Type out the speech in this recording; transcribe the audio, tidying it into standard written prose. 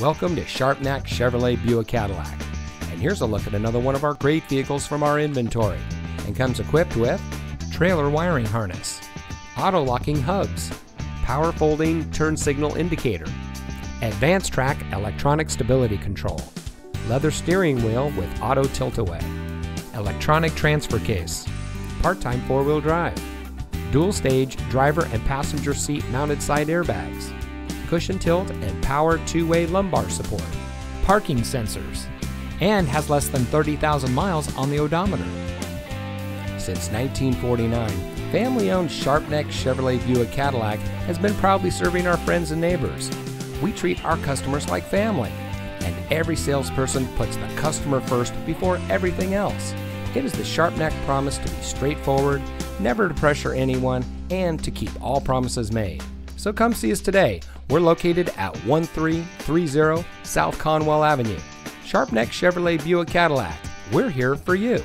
Welcome to Sharpnack Chevrolet Buick Cadillac, and here's a look at another one of our great vehicles from our inventory, and comes equipped with trailer wiring harness, auto locking hubs, power folding turn signal indicator, advanced track electronic stability control, leather steering wheel with auto tilt-away, electronic transfer case, part-time four-wheel drive, dual stage driver and passenger seat mounted side airbags, cushion tilt and power two-way lumbar support, parking sensors, and has less than 30,000 miles on the odometer. Since 1949, family-owned Sharpnack Chevrolet Buick Cadillac has been proudly serving our friends and neighbors. We treat our customers like family, and every salesperson puts the customer first before everything else. It is the Sharpnack promise to be straightforward, never to pressure anyone, and to keep all promises made. So come see us today. We're located at 1330 South Conwell Avenue. Sharpnack Chevrolet Buick Cadillac. We're here for you.